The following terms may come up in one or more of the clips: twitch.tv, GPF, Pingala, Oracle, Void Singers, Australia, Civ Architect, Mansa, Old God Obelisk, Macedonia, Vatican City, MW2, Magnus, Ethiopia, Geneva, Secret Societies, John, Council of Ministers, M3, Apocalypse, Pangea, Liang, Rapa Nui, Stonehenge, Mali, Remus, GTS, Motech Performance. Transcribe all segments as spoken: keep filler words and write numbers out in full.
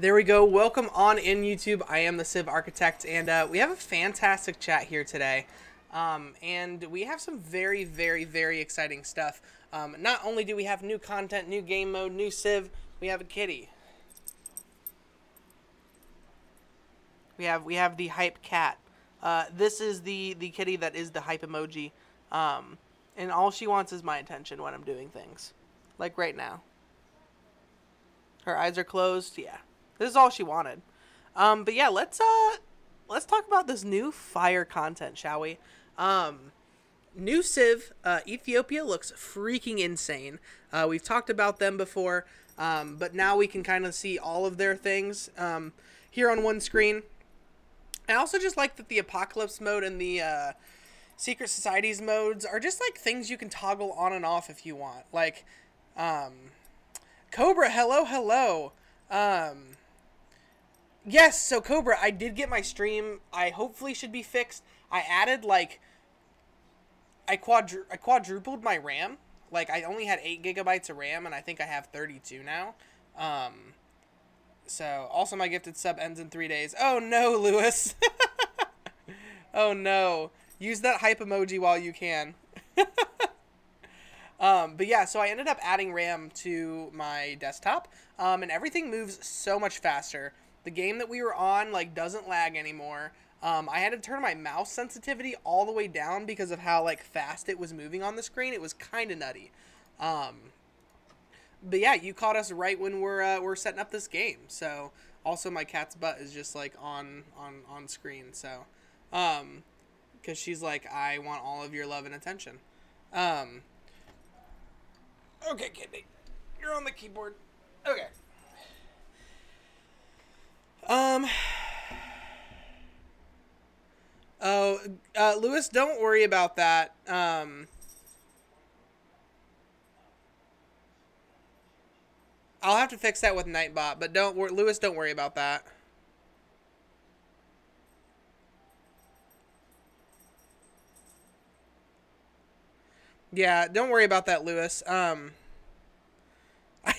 There we go. Welcome on in, YouTube. I am the Civ Architect, and uh, we have a fantastic chat here today. Um, and we have some very, very, very exciting stuff. Um, not only do we have new content, new game mode, new Civ, we have a kitty. We have we have the hype cat. Uh, this is the the kitty that is the hype emoji, um, and all she wants is my attention when I'm doing things, like right now. Her eyes are closed. Yeah, this is all she wanted. Um, but yeah, let's uh let's talk about this new fire content, shall we? Um, new Civ, uh, Ethiopia looks freaking insane. Uh, we've talked about them before, um, but now we can kind of see all of their things um, here on one screen. I also just like that the Apocalypse mode and the uh, Secret Societies modes are just like things you can toggle on and off if you want. Like, um, Cobra, hello, hello. Um, yes, so Cobra, I did get my stream. I hopefully should be fixed. I added like, I, quadru I quadrupled my RAM. Like, I only had eight gigabytes of RAM, and I think I have thirty-two now. Um... So, also my gifted sub ends in three days. Oh, no, Lewis. Oh, no. Use that hype emoji while you can. um, but, yeah, so I ended up adding RAM to my desktop, um, and everything moves so much faster. The game that we were on, like, doesn't lag anymore. Um, I had to turn my mouse sensitivity all the way down because of how, like, fast it was moving on the screen. It was kind of nutty. Um... But yeah, you caught us right when we're uh, we're setting up this game. So also my cat's butt is just like on on on screen. So, um, because she's like, I want all of your love and attention. Um. Okay, Kidney, you're on the keyboard. Okay. Um. Oh, uh, Lewis, don't worry about that. Um. I'll have to fix that with Nightbot, but don't worry, Lewis, don't worry about that. Yeah, don't worry about that, Lewis. Um, I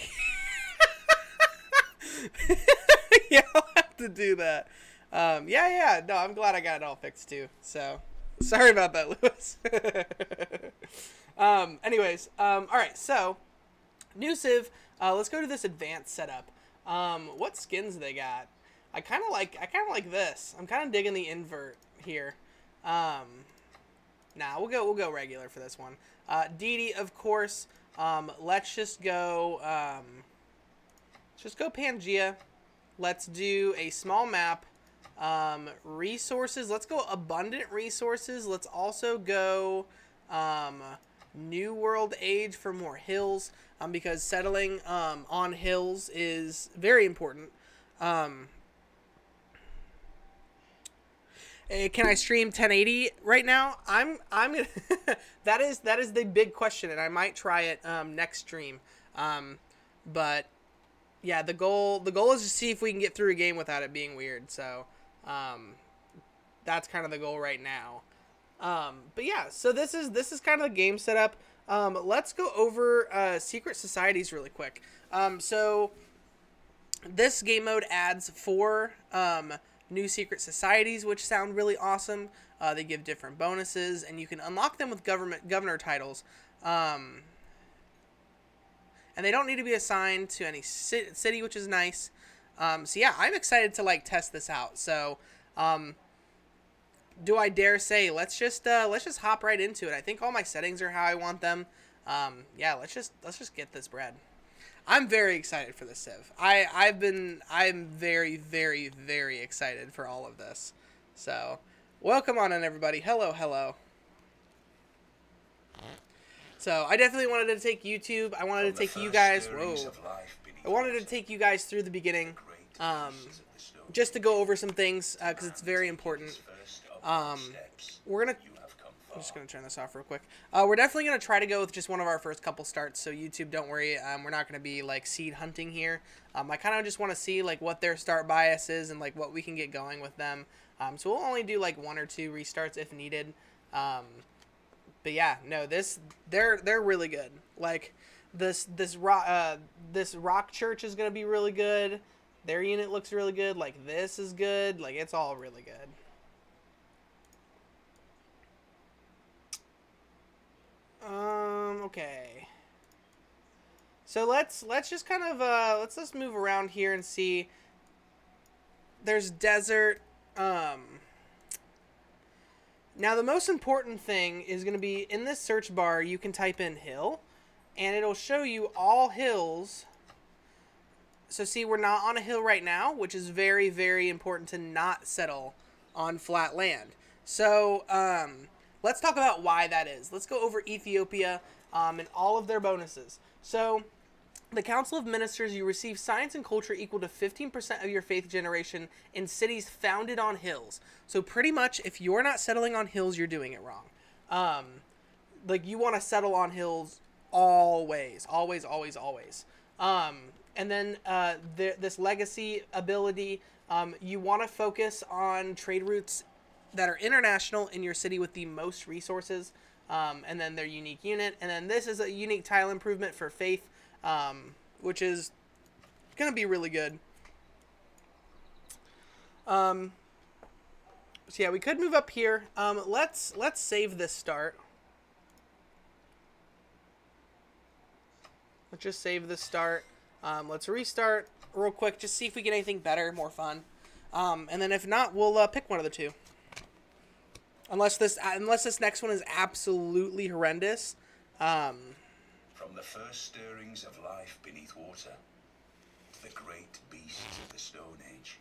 yeah, I'll have to do that. Um, yeah, yeah, no, I'm glad I got it all fixed too. So, sorry about that, Lewis. um, anyways, um, all right, so new Civ. Uh, let's go to this advanced setup. Um, what skins they got? I kind of like. I kind of like this. I'm kind of digging the invert here. Um, nah, we'll go. We'll go regular for this one. Uh, Didi, of course. Um, let's just go. Um, let's just go Pangea. Let's do a small map. Um, resources. Let's go abundant resources. Let's also go. Um, New World Age for more hills, um, because settling um, on hills is very important. Um, can I stream ten eighty right now? I'm I'm gonna that is that is the big question, and I might try it um, next stream. Um, but yeah, the goal the goal is to see if we can get through a game without it being weird. So um, that's kind of the goal right now. Um, but yeah, so this is, this is kind of the game setup. Um, let's go over, uh, Secret Societies really quick. Um, so this game mode adds four, um, new Secret Societies, which sound really awesome. Uh, they give different bonuses, and you can unlock them with government, governor titles. Um, and they don't need to be assigned to any city, which is nice. Um, so yeah, I'm excited to like test this out. So, um, do I dare say, let's just uh, let's just hop right into it. I think all my settings are how I want them. Um, yeah, let's just let's just get this bread. I'm very excited for this Civ. I I've been I'm very very very excited for all of this. So, welcome on in, everybody. Hello, hello. So, I definitely wanted to take YouTube. I wanted to take you guys. Whoa. I wanted to take you guys through the beginning, um, just to go over some things uh, because it's very important. Um, we're gonna, I'm just gonna turn this off real quick. Uh, we're definitely gonna try to go with just one of our first couple starts. So YouTube, don't worry. Um, we're not gonna be like seed hunting here. Um, I kind of just want to see like what their start bias is and like what we can get going with them. Um, so we'll only do like one or two restarts if needed. Um, but yeah, no, this, they're, they're really good. Like this, this rock, uh, this rock church is gonna be really good. Their unit looks really good. Like, this is good. Like, it's all really good. Um, okay. So let's let's just kind of uh let's just move around here and see. There's desert. Um Now the most important thing is going to be in this search bar, you can type in hill and it'll show you all hills. So see, we're not on a hill right now, which is very, very important to not settle on flat land. So, um let's talk about why that is. Let's go over Ethiopia um, and all of their bonuses. So, the Council of Ministers, you receive science and culture equal to fifteen percent of your faith generation in cities founded on hills. So, pretty much, if you're not settling on hills, you're doing it wrong. Um, like, you want to settle on hills always, always, always, always. Um, and then, uh, the, this legacy ability, um, you want to focus on trade routes that are international in your city with the most resources, um, and then their unique unit. And then this is a unique tile improvement for faith, um, which is going to be really good. Um, so yeah, we could move up here. Um, let's, let's save this start. Let's just save this start. Um, let's restart real quick. Just see if we get anything better, more fun. Um, and then if not, we'll uh, pick one of the two. Unless this, unless this next one is absolutely horrendous. Um, From the first stirrings of life beneath water, to the great beasts of the Stonehenge,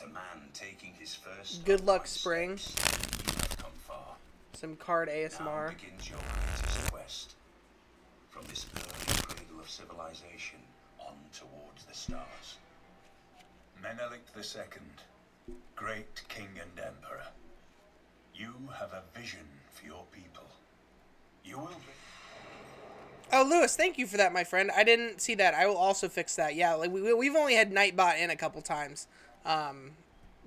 to man taking his first. Good luck, spring. Steps, you have come far. Some card A S M R. Now begins your greatest quest. From this burning cradle of civilization, on towards the stars. Menelik the Second, great king and emperor. You have a vision for your people. You will be... Oh, Lewis, thank you for that, my friend. I didn't see that. I will also fix that. Yeah, like we, we've only had Nightbot in a couple times. Um,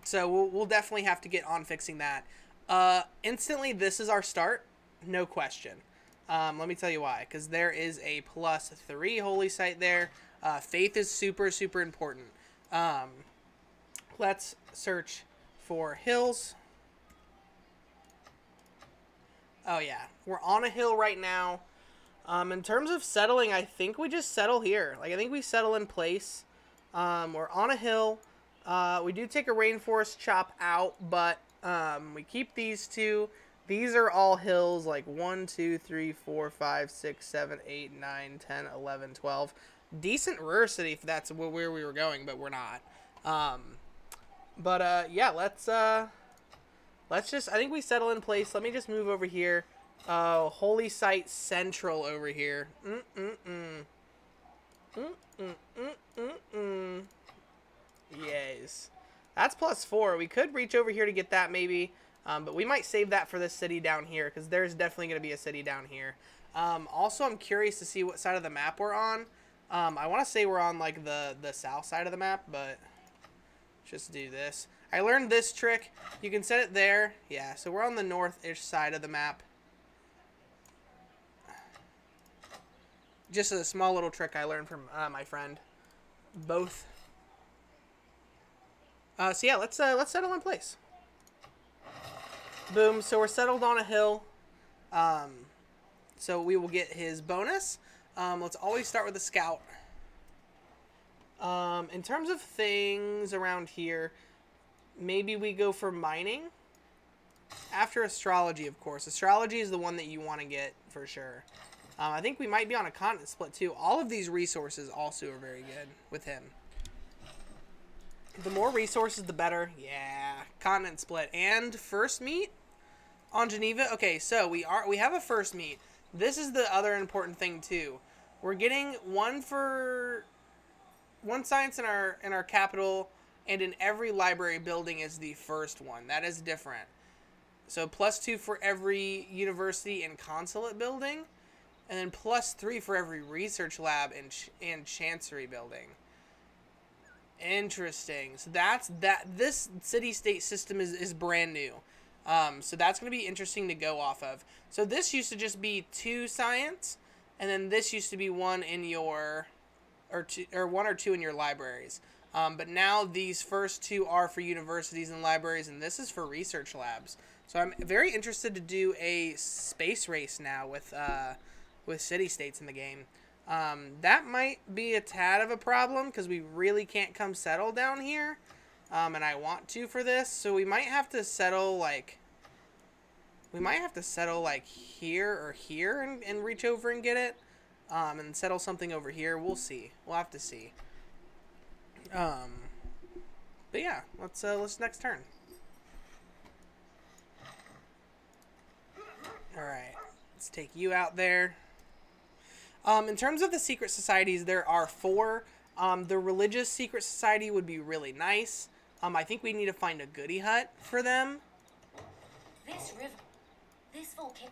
so we'll, we'll definitely have to get on fixing that. Uh, instantly, this is our start. No question. Um, let me tell you why. Because there is a plus three holy site there. Uh, faith is super, super important. Um, let's search for hills. Oh, yeah. We're on a hill right now. Um, in terms of settling, I think we just settle here. Like, I think we settle in place. Um, we're on a hill. Uh, we do take a rainforest chop out, but um, we keep these two. These are all hills, like one, two, three, four, five, six, seven, eight, nine, ten, eleven, twelve. Decent rarity if that's where we were going, but we're not. Um, but, uh, yeah, let's... Uh, Let's just, I think we settle in place. Let me just move over here. Oh, uh, Holy Site Central over here. Mm-mm-mm. Mm-mm-mm-mm-mm. Yes. That's plus four. We could reach over here to get that maybe. Um, but we might save that for this city down here, because there's definitely going to be a city down here. Um, also, I'm curious to see what side of the map we're on. Um, I want to say we're on, like, the, the south side of the map, but just do this. I learned this trick. You can set it there. Yeah, so we're on the north-ish side of the map. Just a small little trick I learned from uh, my friend. Both. Uh, so yeah, let's uh, let's settle in place. Boom. So we're settled on a hill. Um, so we will get his bonus. Um, let's always start with a scout. Um, in terms of things around here. Maybe we go for mining after astrology, of course. Astrology is the one that you want to get for sure. Um, I think we might be on a continent split too. All of these resources also are very good with him. The more resources, the better. Yeah, continent split and first meet on Geneva. Okay, so we are we have a first meet. This is the other important thing too. We're getting one for one science in our in our capital. And in every library building is the first one. That is different. So plus two for every university and consulate building. And then plus three for every research lab and, ch and chancery building. Interesting. So that's that. This city-state system is, is brand new. Um, so that's going to be interesting to go off of. So this used to just be two science. And then this used to be one in your... Or, two, or one or two in your libraries. Um, but now these first two are for universities and libraries, and this is for research labs. So I'm very interested to do a space race now with uh, with city-states in the game. Um, that might be a tad of a problem because we really can't come settle down here, um, and I want to for this. So we might have to settle like we might have to settle like here or here and, and reach over and get it, um, and settle something over here. We'll see. We'll have to see. Um, but yeah, let's uh, let's next turn. All right, let's take you out there. Um, in terms of the secret societies, there are four. Um, the religious secret society would be really nice. Um, I think we need to find a goodie hut for them. This river, this volcano.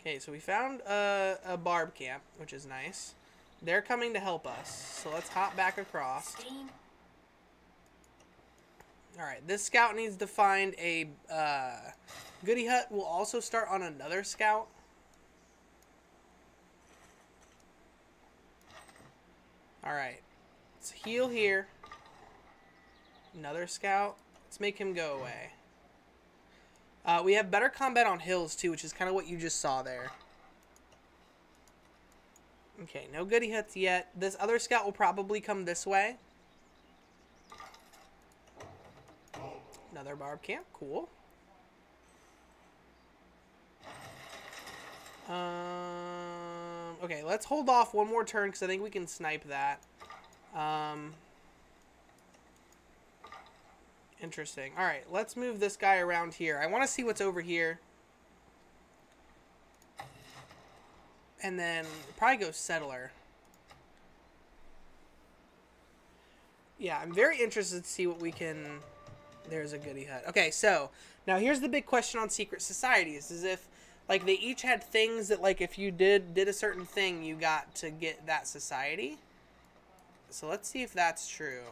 Okay, so we found a, a barb camp, which is nice. They're coming to help us, so let's hop back across. All right, this scout needs to find a uh, goodie hut. We'll also start on another scout. All right, let's heal here. Another scout. Let's make him go away. Uh, we have better combat on hills, too, which is kind of what you just saw there. Okay, no goodie huts yet. This other scout will probably come this way. Another barb camp. Cool. Um, okay, let's hold off one more turn because I think we can snipe that. Um, interesting. All right, let's move this guy around here. I want to see what's over here. And then probably go settler. Yeah, I'm very interested to see what we can... There's a goodie hut. Okay, so now here's the big question on secret societies is if, like, they each had things that, like, if you did did a certain thing, you got to get that society. So let's see if that's true.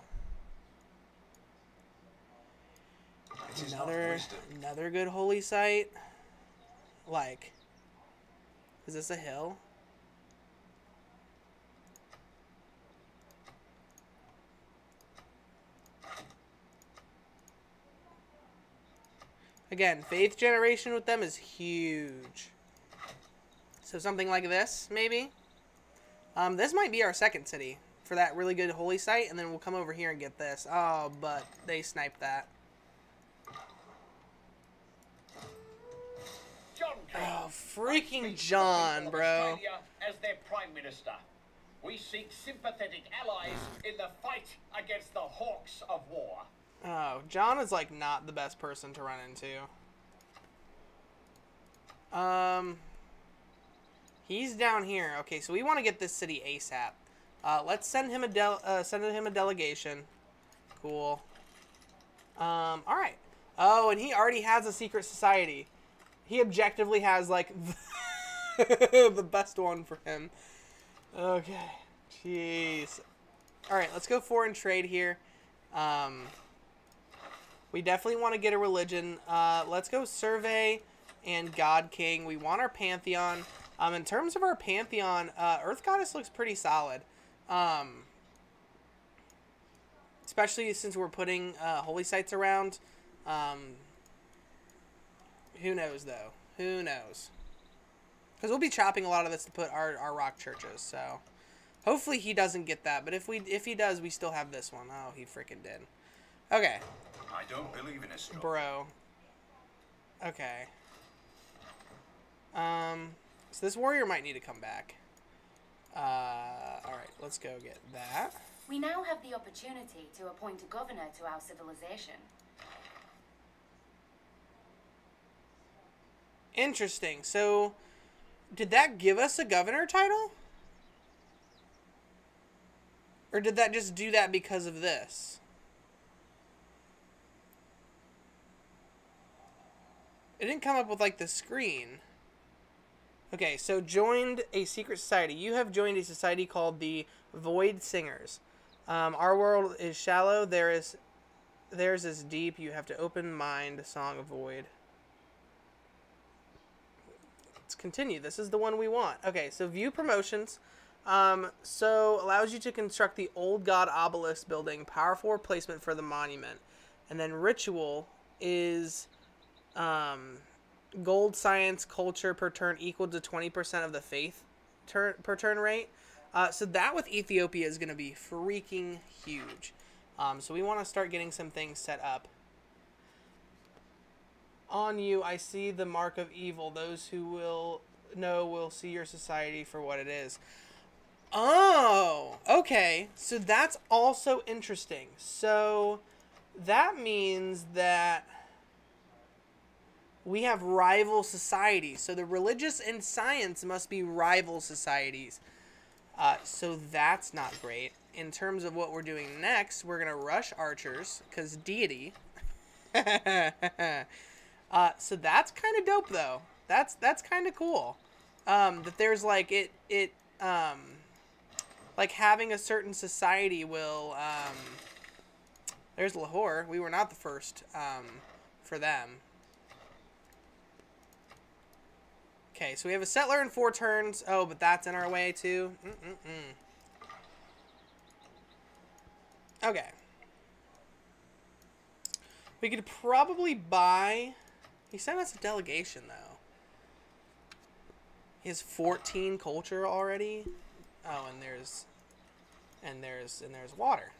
Another, another good holy site. Like... Is this a hill? Again, faith generation with them is huge. So something like this, maybe. Um, this might be our second city for that really good holy site, and then we'll come over here and get this. Oh, but they sniped that. Oh, freaking John, bro. As their prime minister, we seek sympathetic allies in the fight against the hawks of war. Oh, John is like not the best person to run into. Um, he's down here. Okay, so we want to get this city ASAP. Uh, let's send him a del uh, send him a delegation. Cool. Um, all right. Oh, and he already has a secret society. He objectively has, like, the, the best one for him. Okay. Jeez. All right, let's go foreign trade here. Um, we definitely want to get a religion. Uh, let's go survey and God King. We want our Pantheon. Um, in terms of our Pantheon, uh, Earth Goddess looks pretty solid. Um, especially since we're putting uh, holy sites around. Um... Who knows, though? Who knows? Because we'll be chopping a lot of this to put our, our rock churches, so... Hopefully he doesn't get that, but if we if he does, we still have this one. Oh, he freaking did. Okay. I don't believe in astrology. Bro. Okay. Um, so this warrior might need to come back. Uh, alright, let's go get that. We now have the opportunity to appoint a governor to our civilization. Interesting. So, did that give us a governor title? Or did that just do that because of this? It didn't come up with, like, the screen. Okay, so joined a secret society. You have joined a society called the Void Singers. Um, our world is shallow. There is, theirs is deep. You have to open mind, song of void. Let's continue. This is the one we want. Okay, so view promotions. Um, so allows you to construct the Old God Obelisk building, powerful replacement for the monument. And then ritual is um, gold, science, culture per turn equal to twenty percent of the faith turn, per turn rate. Uh, so that with Ethiopia is going to be freaking huge. Um, so we want to start getting some things set up. On you, I see the mark of evil. Those who will know will see your society for what it is. Oh, okay. So that's also interesting. So that means that we have rival societies. So the religious and science must be rival societies. Uh, so that's not great. In terms of what we're doing next, we're going to rush archers because deity. uh, so that's kind of dope, though. That's that's kind of cool. Um, that there's like it it um, like having a certain society will. Um, There's Lahore. We were not the first um, for them. Okay, so we have a settler in four turns. Oh, but that's in our way, too. Mm-mm-mm. Okay. We could probably buy... He sent us a delegation, though. He has fourteen culture already. Oh, and there's... And there's, and there's water.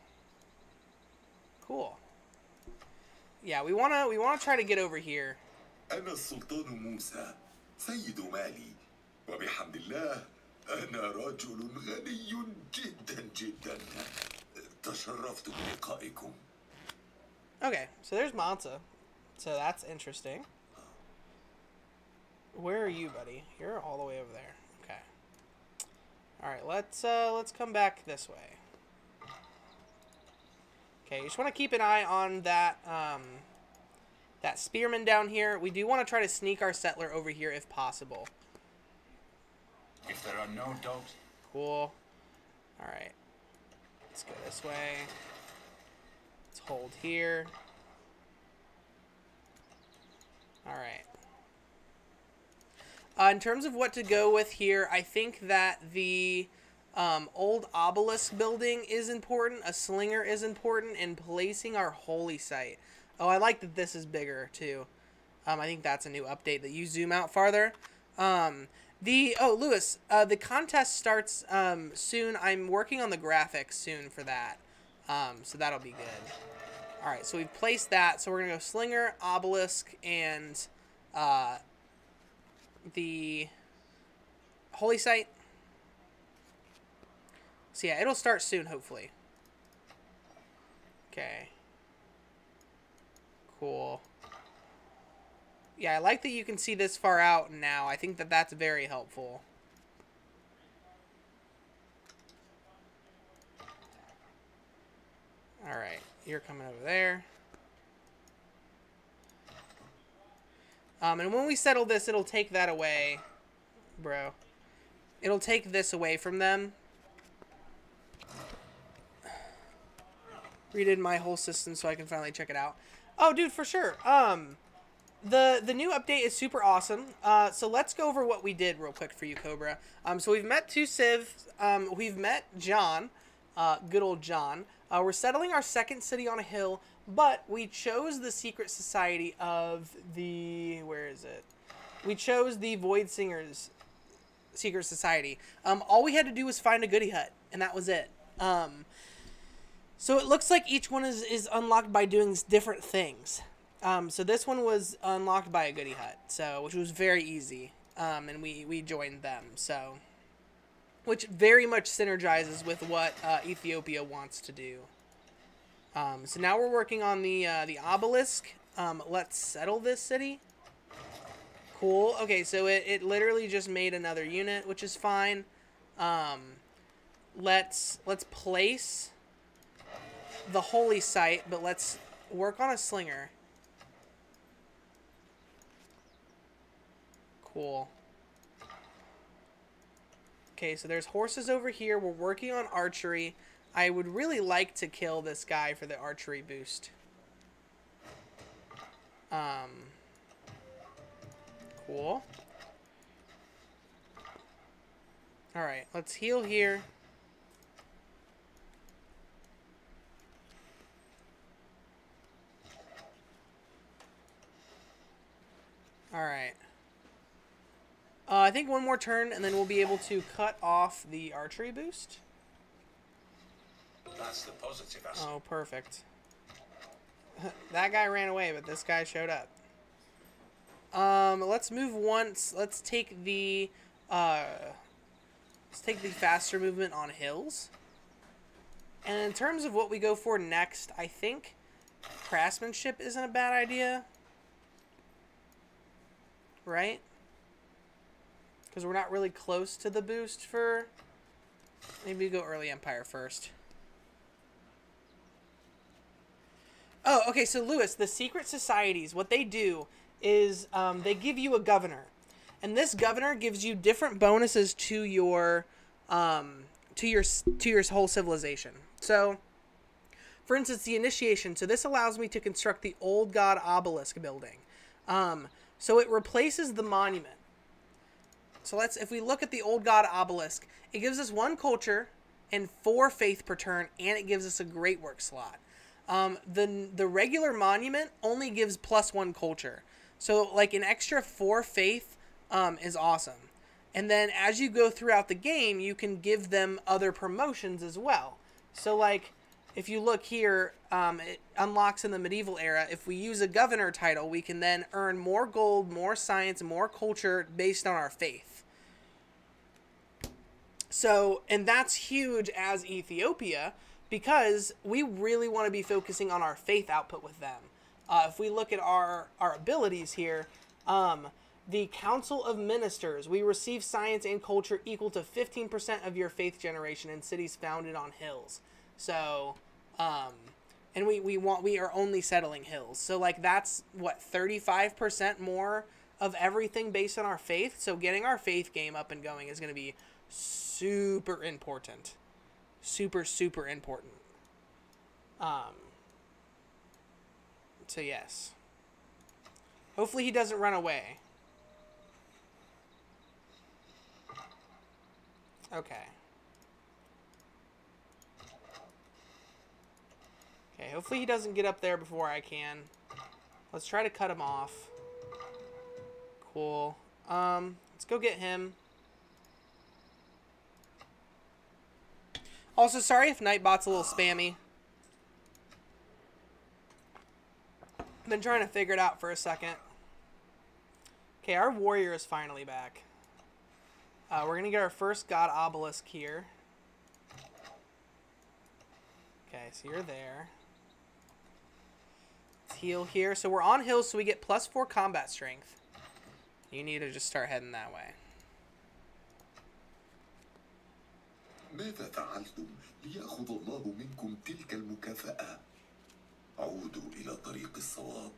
Cool. Yeah, we want to we want to try to get over here. أنا السلطان موسى سيد مالي وبحمد الله أنا رجل غني جدا جدا تشرفت بلقائكم. Okay, so there's Mansa. So that's interesting. Where are you, buddy? You're all the way over there. Okay. All right, let's uh let's come back this way. Okay, you just want to keep an eye on that um, that spearman down here. We do want to try to sneak our settler over here if possible. If there are no dogs. Cool. All right. Let's go this way. Let's hold here. All right. Uh, in terms of what to go with here, I think that the... Um, old obelisk building is important, a slinger is important, and placing our holy site. Oh, I like that this is bigger, too. Um, I think that's a new update that you zoom out farther. Um, the, oh, Lewis, uh, the contest starts um, soon. I'm working on the graphics soon for that, um, so that'll be good. All right, so we've placed that, so we're going to go slinger, obelisk, and uh, the holy site. So yeah, it'll start soon, hopefully. Okay. Cool. Yeah, I like that you can see this far out now. I think that that's very helpful. All right, you're coming over there. Um, and when we settle this, it'll take that away, bro. It'll take this away from them. Redid my whole system so I can finally check it out. Oh, dude, for sure. Um, the the new update is super awesome. Uh, so let's go over what we did real quick for you, Cobra. Um, so we've met two civs. Um, we've met John, uh, good old John. Uh, we're settling our second city on a hill, but we chose the secret society of the where is it? We chose the Void Singers secret society. Um, all we had to do was find a goodie hut, and that was it. Um. So it looks like each one is, is unlocked by doing different things. Um, so this one was unlocked by a goodie hut, so which was very easy, um, and we, we joined them. So, which very much synergizes with what uh, Ethiopia wants to do. Um, so now we're working on the uh, the obelisk. Um, let's settle this city. Cool. Okay, so it, it literally just made another unit, which is fine. Um, let's let's place. The holy site, but let's work on a slinger. Cool. Okay, so there's horses over here. We're working on archery. I would really like to kill this guy for the archery boost. Um, cool. Alright, let's heal here. Alright. Uh, I think one more turn, and then we'll be able to cut off the archery boost. That's the positive aspect. Oh, perfect. That guy ran away, but this guy showed up. Um, let's move once. Let's take the, uh, let's take the faster movement on hills. And in terms of what we go for next, I think craftsmanship isn't a bad idea. Right? Because we're not really close to the boost for... Maybe we go early empire first. Oh, okay, so Lewis, the secret societies, what they do is um, they give you a governor. And this governor gives you different bonuses to your, um, to your, to your whole civilization. So, for instance, the initiation. So this allows me to construct the Old God Obelisk building. Um, so it replaces the monument. So let's, if we look at the Old God Obelisk, it gives us one culture and four faith per turn, and it gives us a great work slot. Um, the, the regular monument only gives plus one culture. So like an extra four faith, um, is awesome. And then as you go throughout the game, you can give them other promotions as well. So like if you look here, um, it unlocks in the medieval era. If we use a governor title, we can then earn more gold, more science, more culture based on our faith. So, and that's huge as Ethiopia, because we really want to be focusing on our faith output with them. Uh, if we look at our, our abilities here, um, the Council of Ministers, we receive science and culture equal to fifteen percent of your faith generation in cities founded on hills. So, um, and we, we want, we are only settling hills. So like that's what, thirty-five percent more of everything based on our faith. So getting our faith game up and going is going to be super important. Super, super important. Um, so, yes. Hopefully he doesn't run away. Okay. Okay, hopefully he doesn't get up there before I can. Let's try to cut him off. Cool. Um, let's go get him. Also, sorry if Nightbot's a little spammy. I've been trying to figure it out for a second. Okay, our warrior is finally back. Uh, we're going to get our first God Obelisk here. Okay, so you're there. Let's heal here. So we're on hills, so we get plus four combat strength. You need to just start heading that way. ماذا فعلتم ليأخذ الله منكم تلك المكافأة؟ عودوا إلى طريق الصواب.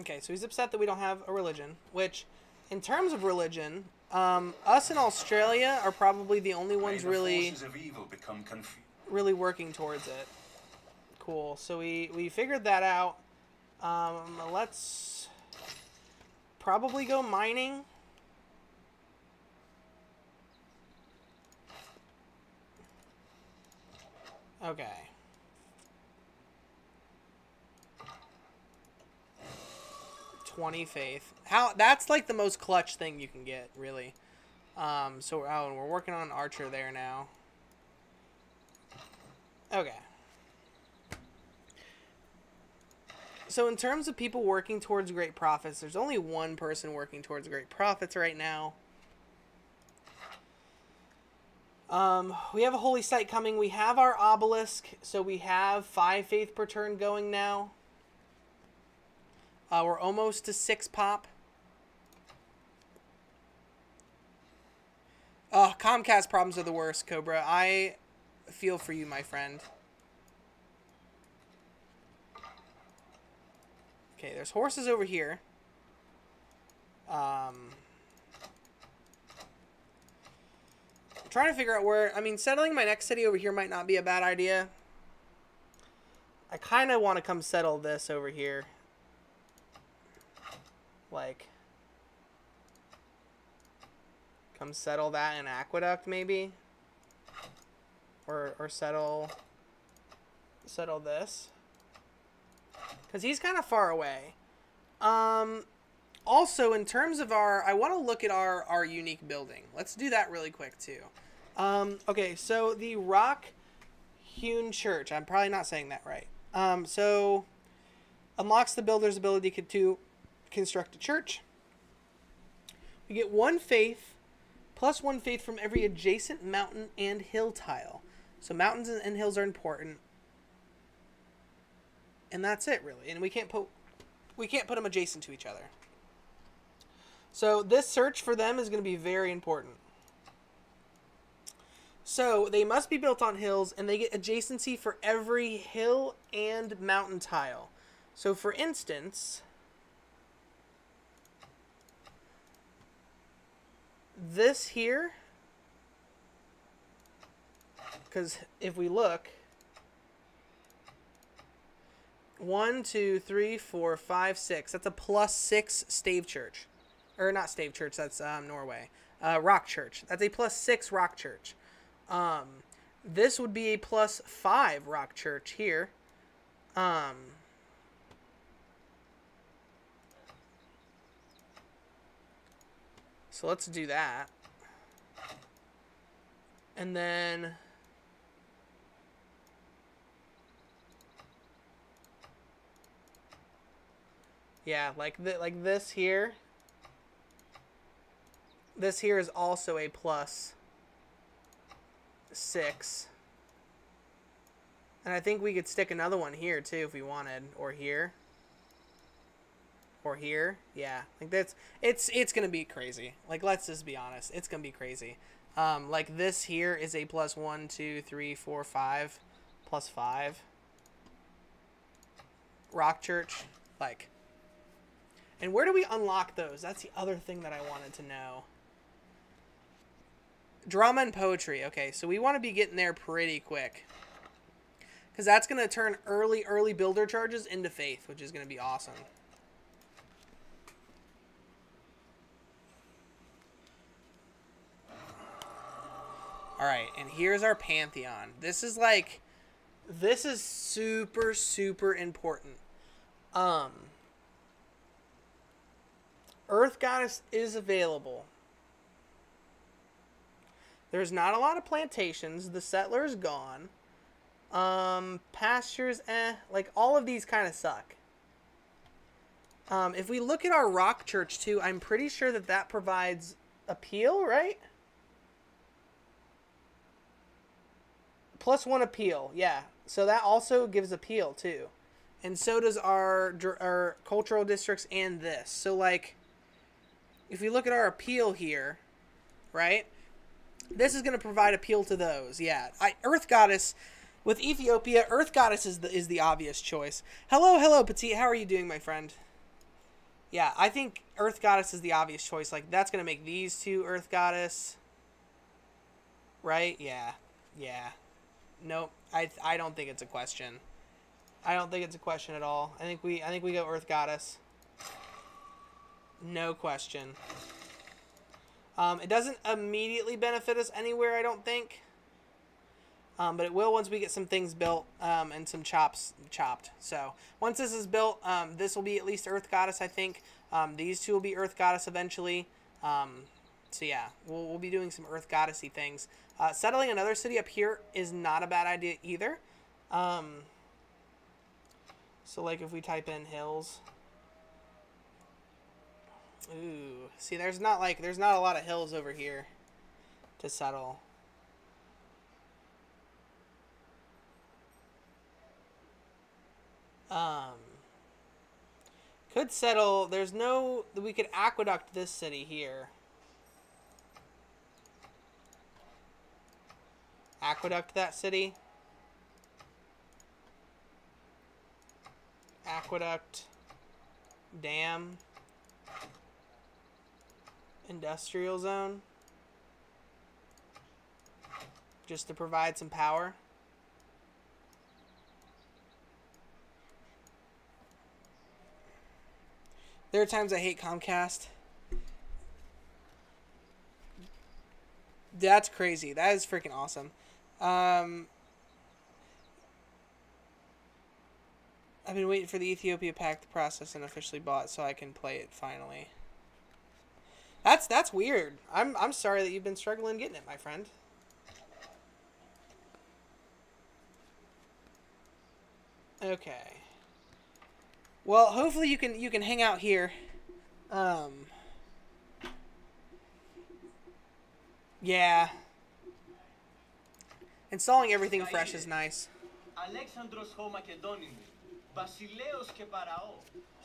Okay, so he's upset that we don't have a religion, which, in terms of religion, um, us in Australia are probably the only ones really, really working towards it. Cool. So we we figured that out. Um, let's probably go mining. Okay. twenty faith. How that's like the most clutch thing you can get, really. Um, so oh, and we're working on an archer there now. Okay. So in terms of people working towards great profits, there's only one person working towards great profits right now. Um, we have a holy site coming. We have our obelisk, so we have five faith per turn going now. Uh, we're almost to six pop. Oh, Comcast problems are the worst, Cobra. I feel for you, my friend. Okay, there's horses over here. Um... Trying to figure out where... I mean, settling my next city over here might not be a bad idea. I kind of want to come settle this over here. Like... Come settle that in Aqueduct, maybe? Or, or settle... Settle this. Because he's kind of far away. Um, also, in terms of our... I want to look at our, our unique building. Let's do that really quick, too. Um, okay, so the rock-hewn church. I'm probably not saying that right. Um, so, unlocks the builder's ability to construct a church. We get one faith, plus one faith from every adjacent mountain and hill tile. So mountains and hills are important. And that's it, really. And we can't put we can't put them adjacent to each other. So this search for them is going to be very important. So they must be built on hills, and they get adjacency for every hill and mountain tile. So for instance, this here, because if we look, one, two, three, four, five, six. That's a plus six stave church, or not stave church. That's um, Norway. Uh, rock church. That's a plus six rock church. Um, this would be a plus five rock church here. Um. So let's do that. And then yeah, like th like this here. This here is also a plus six. And I think we could stick another one here too if we wanted, or here. Or here, yeah, like that's it's it's gonna be crazy. Like, let's just be honest, it's gonna be crazy. Um, like this here is a plus one, two, three, four, five, plus five. Rock church, like. And where do we unlock those? That's the other thing that I wanted to know. Drama and poetry. Okay, so we want to be getting there pretty quick, because that's gonna turn early early builder charges into faith, which is gonna be awesome. All right, and here's our Pantheon. This is like, this is super, super important. Um, Earth Goddess is available. There's not a lot of plantations. The settler's gone. Um, pastures, eh. Like, all of these kind of suck. Um, if we look at our rock church, too, I'm pretty sure that that provides appeal, right? Plus one appeal, yeah. So that also gives appeal, too. And so does our, our cultural districts and this. So, like, if you look at our appeal here, right? This is going to provide appeal to those, yeah. I, Earth Goddess, with Ethiopia, Earth Goddess is the, is the obvious choice. Hello, hello, Petite. How are you doing, my friend? Yeah, I think Earth Goddess is the obvious choice. Like, that's going to make these two Earth Goddess. Right? Yeah. Yeah. Nope, I I don't think it's a question. I don't think it's a question at all. I think we I think we go Earth Goddess. No question. Um, it doesn't immediately benefit us anywhere, I don't think. Um, but it will once we get some things built um, and some chops chopped. So once this is built, um, this will be at least Earth Goddess, I think. Um, these two will be Earth Goddess eventually. Um, so yeah, we'll we'll be doing some Earth Goddessy things. Uh, settling another city up here is not a bad idea either. Um, so, like, if we type in hills. Ooh. See, there's not, like, there's not a lot of hills over here to settle. Um, could settle. There's no, we could aqueduct this city here. Aqueduct that city. Aqueduct. Dam. Industrial zone. Just to provide some power. There are times I hate Comcast. That's crazy. That is freaking awesome. Um, I've been waiting for the Ethiopia pack to process and officially bought so I can play it finally. That's that's weird. I'm I'm sorry that you've been struggling getting it, my friend. Okay. Well, hopefully you can you can hang out here. Um Yeah. Installing everything fresh is nice. Alexandros ho Makedonini, Basileos ke Parao,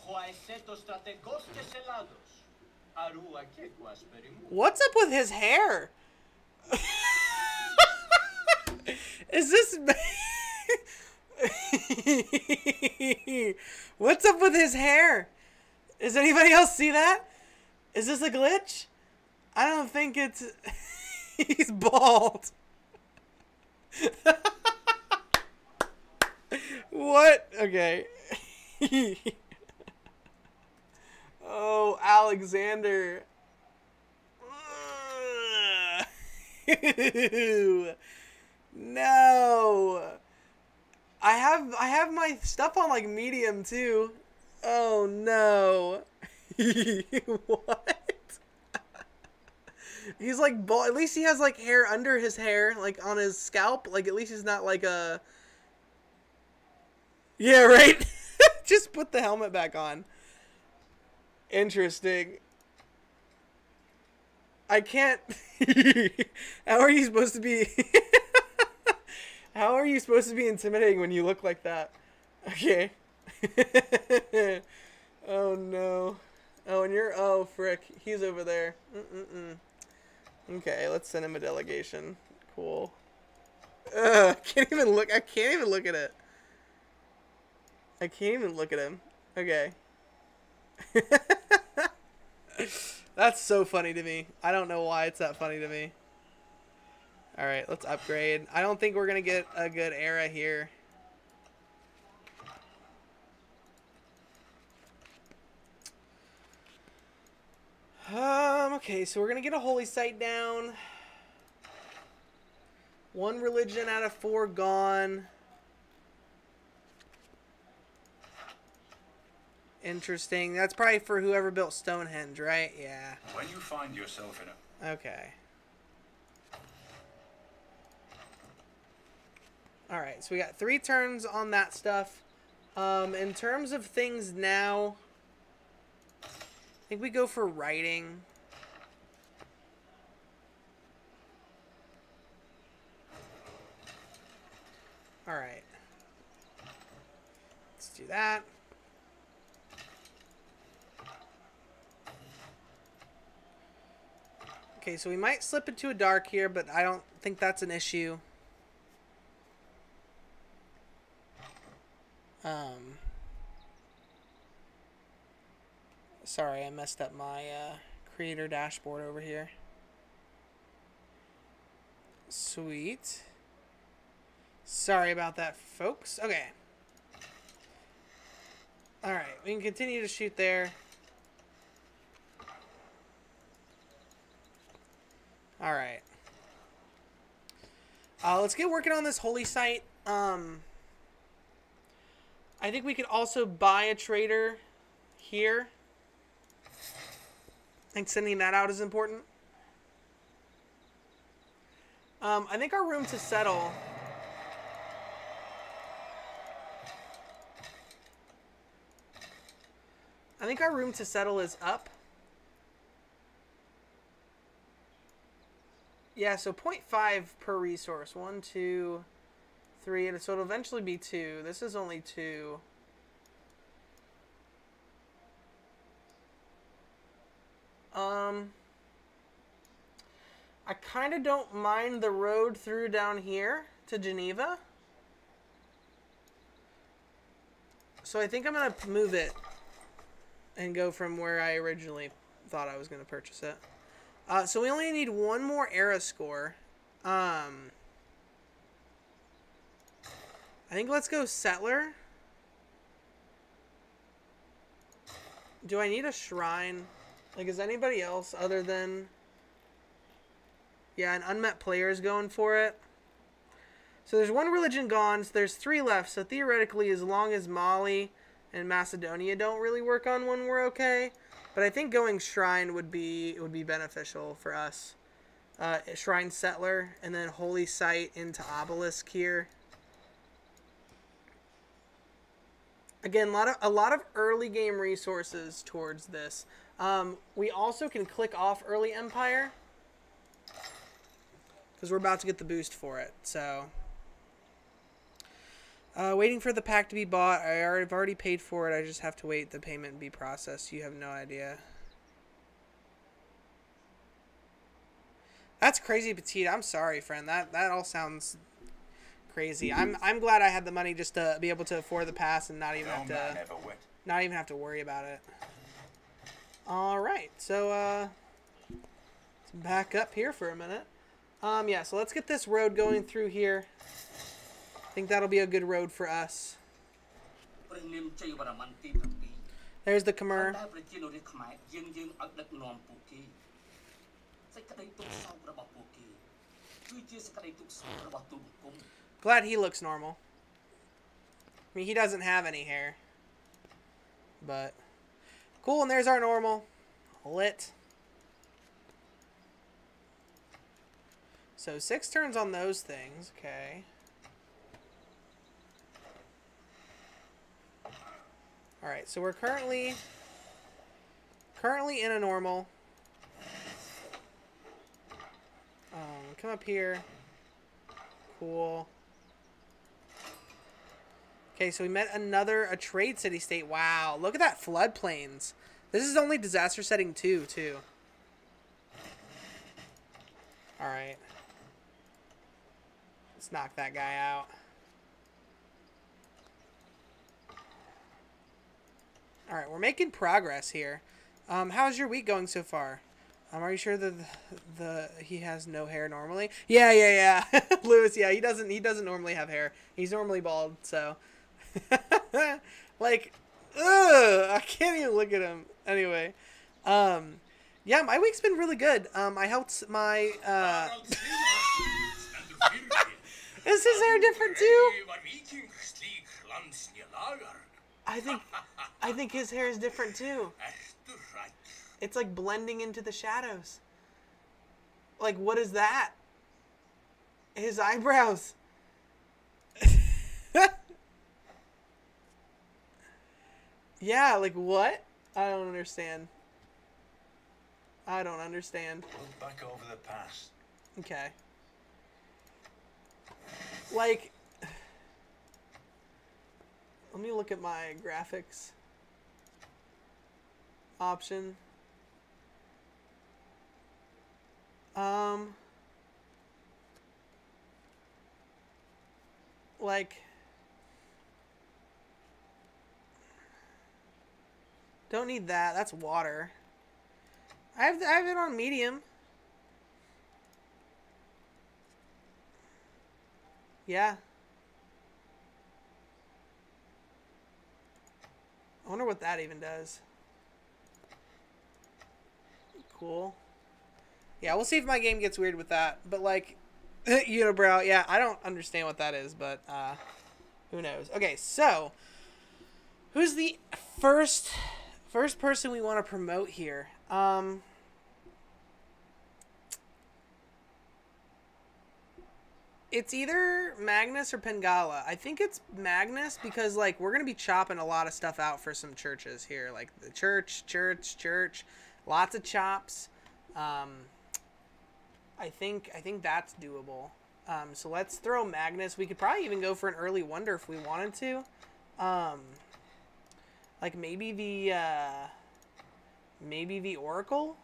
Hoaesetos strategos tes Elados. Arua ke Guasperimu. What's up with his hair? Is this What's up with his hair? Does anybody else see that? Is this a glitch? I don't think it's... He's bald. What? Okay. Oh, Alexander. No. I have I have my stuff on like medium too. Oh no. What? He's like bald. At least he has like hair under his hair, like on his scalp. Like at least he's not like a. Yeah, right. Just put the helmet back on. Interesting. I can't. How are you supposed to be? How are you supposed to be intimidating when you look like that? Okay. Oh, no. Oh, and you're... Oh, frick. He's over there. Mm-mm-mm. Okay, let's send him a delegation. Cool. Ugh, I can't even look... I can't even look at it. I can't even look at him. Okay. That's so funny to me. I don't know why it's that funny to me. All right, let's upgrade. I don't think we're going to get a good era here. Um, okay, so we're going to get a holy site down. One religion out of four gone. Interesting. That's probably for whoever built Stonehenge, right? Yeah. When you find yourself in a... Okay. Alright, so we got three turns on that stuff. Um, in terms of things now, I think we go for writing. Alright. Let's do that. Okay, so we might slip into a dark here, but I don't think that's an issue. Um, sorry, I messed up my uh, creator dashboard over here. Sweet. Sorry about that, folks. Okay. Alright, we can continue to shoot there. Alright. Uh, let's get working on this holy site. Um... I think we could also buy a trader here. I think sending that out is important. Um, I think our room to settle... I think our room to settle is up. Yeah, so zero point five per resource. One, two... Three, and so it'll eventually be two. This is only two. Um, I kind of don't mind the road through down here to Geneva. So I think I'm going to move it and go from where I originally thought I was going to purchase it. Uh, so we only need one more era score. Um... I think let's go settler. Do I need a shrine? Like, is anybody else other than... Yeah, an unmet player is going for it. So there's one religion gone, so there's three left. So theoretically, as long as Mali and Macedonia don't really work on one, we're okay. But I think going Shrine would be would be beneficial for us. Uh, Shrine Settler, and then Holy Site into Obelisk here. Again, a lot of, a lot of early game resources towards this. Um, we also can click off Early Empire, because we're about to get the boost for it. So, uh, waiting for the pack to be bought. I already, I've already paid for it. I just have to wait the payment be processed. You have no idea. That's crazy, Petite. I'm sorry, friend. That that all sounds crazy. I'm I'm glad I had the money just to be able to afford the pass and not even have to not even have to worry about it. All right, so uh, let's back up here for a minute. Um, yeah, so let's get this road going through here. I think that'll be a good road for us. There's the Khmer. Glad he looks normal. I mean, he doesn't have any hair. But cool, and there's our normal. Lit. So six turns on those things, okay. Alright, so we're currently currently in a normal. Um, come up here. Cool. Okay, so we met another, a trade city-state. Wow, look at that, floodplains. This is only disaster setting two, too. Alright. Let's knock that guy out. Alright, we're making progress here. Um, how's your week going so far? Um, are you sure that the, the he has no hair normally? Yeah, yeah, yeah. Lewis, yeah, he doesn't he doesn't normally have hair. He's normally bald, so like, ugh, I can't even look at him. Anyway, um, yeah, my week's been really good. Um, I helped my. Uh... Is his hair different too? I think I think his hair is different too. It's like blending into the shadows. Like, what is that? His eyebrows. Yeah, like what? I don't understand. I don't understand. Look back over the past. Okay. Like, let me look at my graphics option. Um, like, don't need that. That's water. I have, I have it on medium. Yeah. I wonder what that even does. Cool. Yeah, we'll see if my game gets weird with that. But, like, unibrow, yeah, I don't understand what that is, but uh, who knows. Okay, so, who's the first first person we want to promote here? Um, it's either Magnus or Pingala. I think it's Magnus because, like, we're going to be chopping a lot of stuff out for some churches here. Like, the church, church, church, lots of chops. Um... I think I think that's doable. Um, so let's throw Magnus. We could probably even go for an early wonder if we wanted to. Um, like maybe the uh, maybe the Oracle.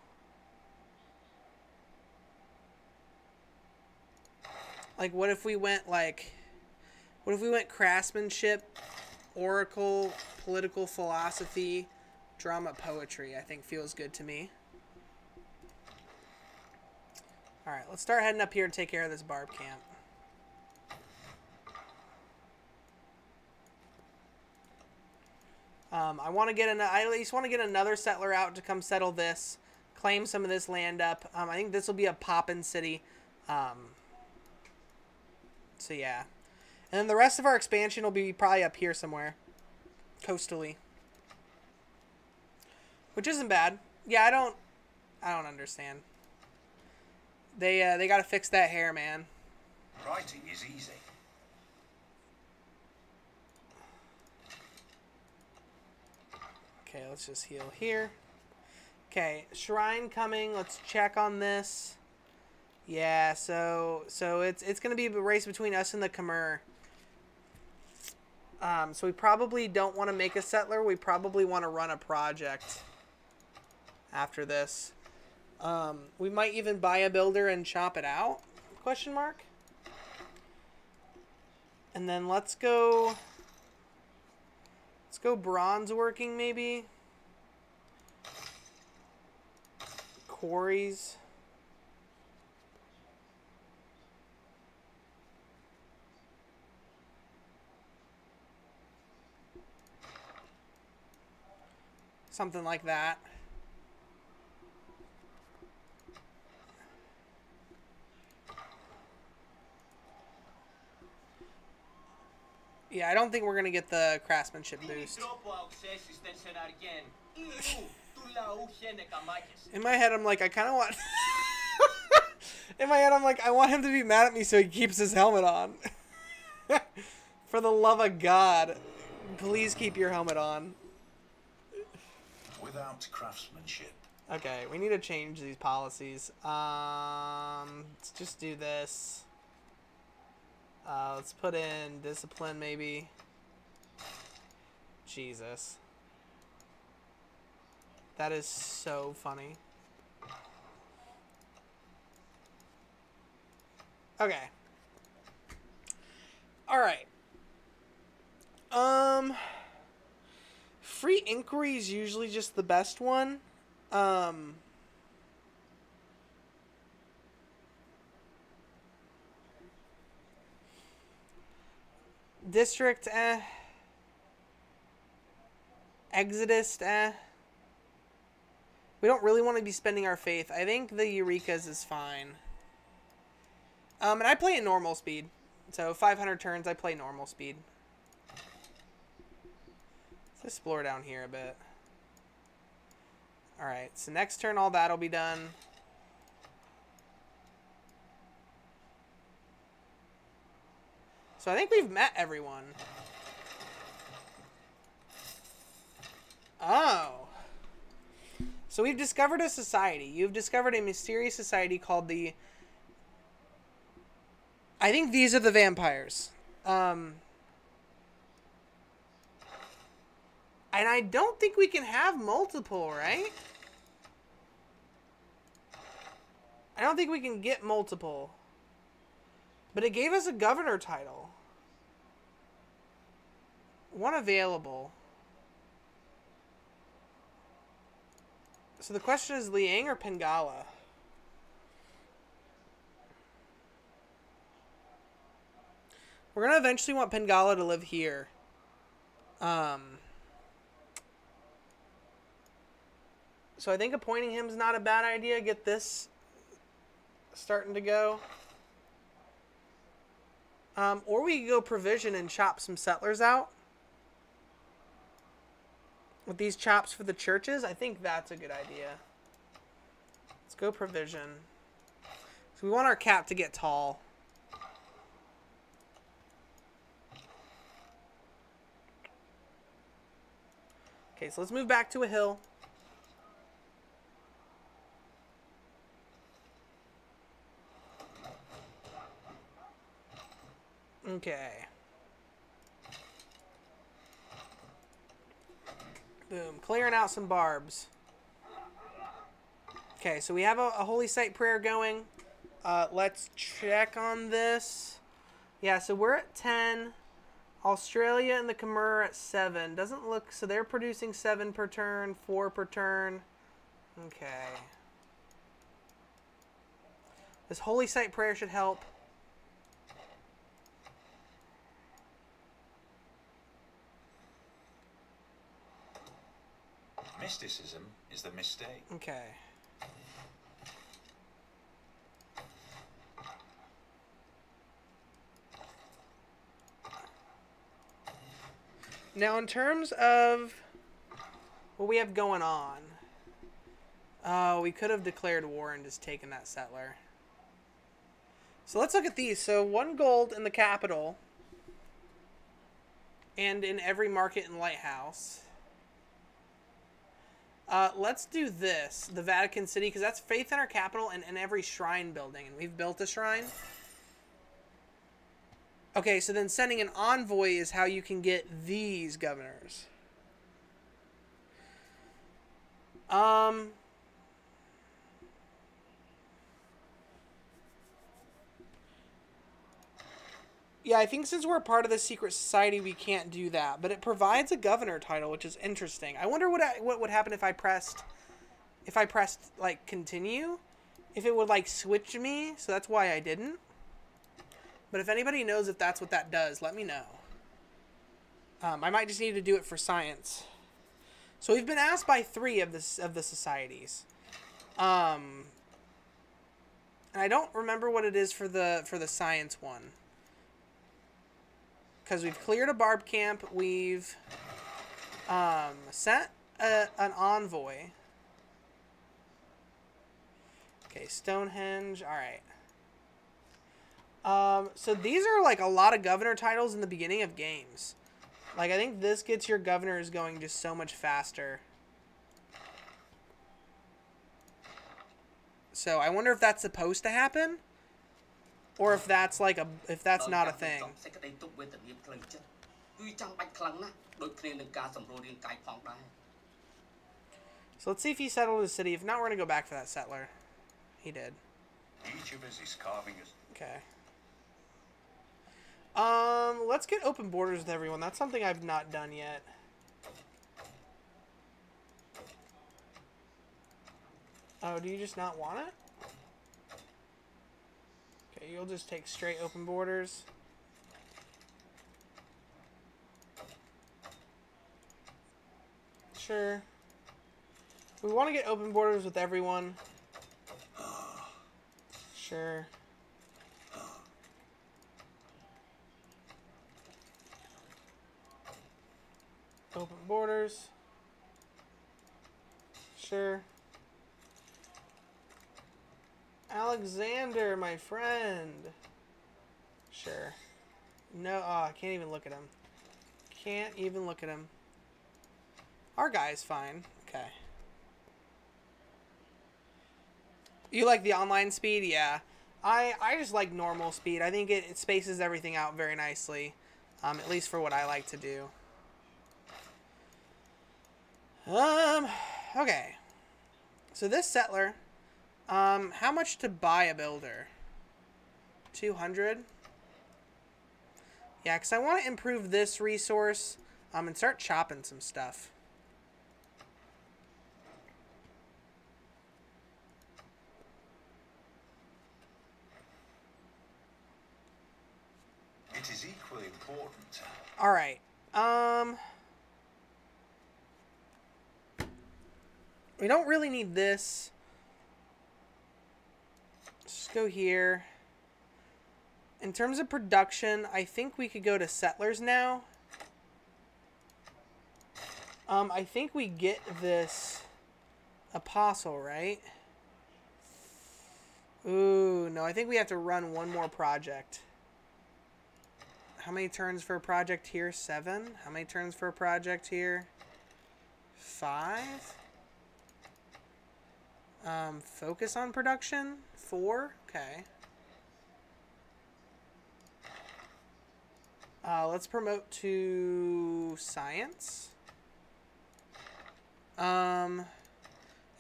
Like what if we went like what if we went craftsmanship, Oracle, political philosophy, drama, poetry? I think feels good to me. All right, let's start heading up here and take care of this barb camp. Um, I want to get an, I at least want to get another settler out to come settle this, claim some of this land up. Um, I think this will be a poppin' city. Um, so yeah. And then the rest of our expansion will be probably up here somewhere. Coastally. Which isn't bad. Yeah, I don't... I don't understand. They, uh, they gotta fix that hair, man. Writing is easy. Okay, let's just heal here. Okay, shrine coming. Let's check on this. Yeah, so so it's it's gonna be a race between us and the Khmer. Um, so we probably don't want to make a settler. We probably want to run a project after this. Um, we might even buy a builder and chop it out? Question mark. And then let's go. Let's go bronze working maybe. Quarries. Something like that. Yeah, I don't think we're going to get the craftsmanship boost. In my head, I'm like, I kind of want... In my head, I'm like, I want him to be mad at me so he keeps his helmet on. For the love of God, please keep your helmet on. Without craftsmanship. Okay, we need to change these policies. Um, let's just do this. Uh, let's put in discipline, maybe. Jesus. That is so funny. Okay. Alright. Um... Free inquiry is usually just the best one. Um... District, eh. Exodus, eh. We don't really want to be spending our faith. I think the Eureka's is fine. Um, and I play at normal speed. So, five hundred turns, I play normal speed. Let's explore down here a bit. Alright, so next turn all that'll be done. So I think we've met everyone. Oh. So we've discovered a society. You've discovered a mysterious society called the... I think these are the vampires. Um, and I don't think we can have multiple, right? I don't think we can get multiple. But it gave us a governor title. One available. So the question is Liang or Pingala? We're going to eventually want Pingala to live here. Um, so I think appointing him is not a bad idea. Get this starting to go. Um, or we could go provision and chop some settlers out. With these chops for the churches, I think that's a good idea. Let's go provision. So we want our cap to get tall. Okay, so let's move back to a hill. Okay. Boom. Clearing out some barbs. Okay, so we have a, a holy site prayer going. Uh, let's check on this. Yeah, so we're at ten. Australia and the Khmer at seven. Doesn't look... So they're producing seven per turn, four per turn. Okay. This holy site prayer should help. Mysticism is the mistake. Okay. Now, in terms of what we have going on, uh, we could have declared war and just taken that settler. So let's look at these. So one gold in the capital and in every market and lighthouse. Uh, let's do this, the Vatican City, because that's faith in our capital and in every shrine building. And we've built a shrine. Okay, so then sending an envoy is how you can get these governors. Um, yeah, I think since we're part of the secret society, we can't do that. But it provides a governor title, which is interesting. I wonder what I, what would happen if I pressed, if I pressed like continue, if it would like switch me. So that's why I didn't. But if anybody knows if that's what that does, let me know. Um, I might just need to do it for science. So we've been asked by three of the, of the societies. Um, and I don't remember what it is for the, for the science one. Because we've cleared a barb camp. We've um, sent a, an envoy. Okay, Stonehenge. All right. Um, so these are like a lot of governor titles in the beginning of games. Like, I think this gets your governors going just so much faster. So I wonder if that's supposed to happen, or if that's like a, if that's not a thing. So let's see if he settled the city. If not, we're gonna go back for that settler. He did. Each of us is carving his. Okay. Um, let's get open borders with everyone. That's something I've not done yet. Oh, do you just not want it? Okay, you'll just take straight open borders. Sure. We want to get open borders with everyone. Sure. Open borders. Sure. Alexander, my friend. Sure. No, oh, I can't even look at him. Can't even look at him. Our guy's fine. Okay. You like the online speed? Yeah. I, I just like normal speed. I think it, it spaces everything out very nicely, um, at least for what I like to do. Um, okay. So this settler, um, how much to buy a builder? two hundred? Yeah, because I want to improve this resource, um, and start chopping some stuff. It is equally important. All right. Um... We don't really need this. Let's just go here. In terms of production, I think we could go to settlers now. Um, I think we get this apostle, right? Ooh, no, I think we have to run one more project. How many turns for a project here? Seven. How many turns for a project here? Five. Um, focus on production? Four? Okay. Uh, let's promote to science. Um,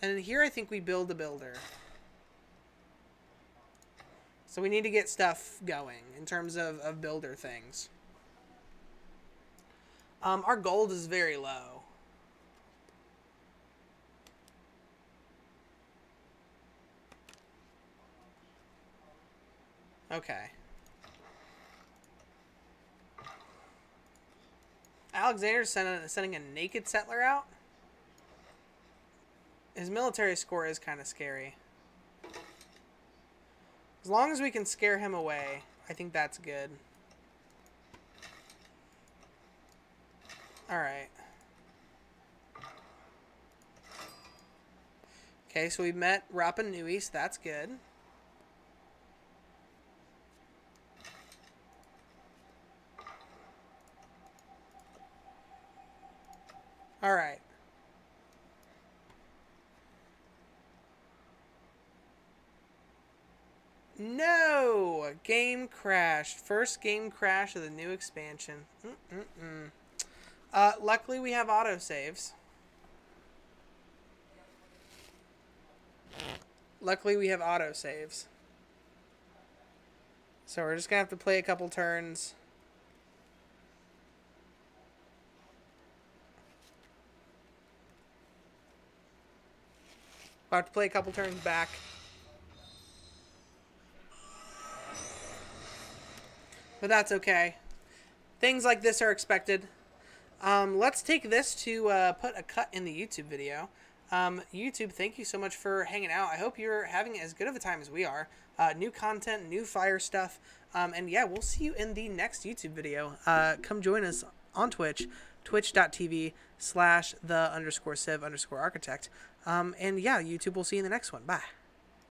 and here I think we build a builder. So we need to get stuff going in terms of, of builder things. Um, our gold is very low. Okay. Alexander's sending a naked settler out? His military score is kind of scary. As long as we can scare him away, I think that's good. Alright. Okay, so we met Rapa Nui, so that's good. Alright. No! Game crashed. First game crash of the new expansion. Mm-mm-mm. Uh, luckily we have autosaves. Luckily we have autosaves. So we're just gonna have to play a couple turns. We'll have to play a couple turns back. But that's okay. Things like this are expected. Um, let's take this to uh, put a cut in the YouTube video. Um, YouTube, thank you so much for hanging out. I hope you're having as good of a time as we are. Uh, new content, new fire stuff. Um, and yeah, we'll see you in the next YouTube video. Uh, come join us on Twitch, twitch.tv slash the underscore civ underscore architect. Um, and yeah, YouTube, we'll see you in the next one. Bye.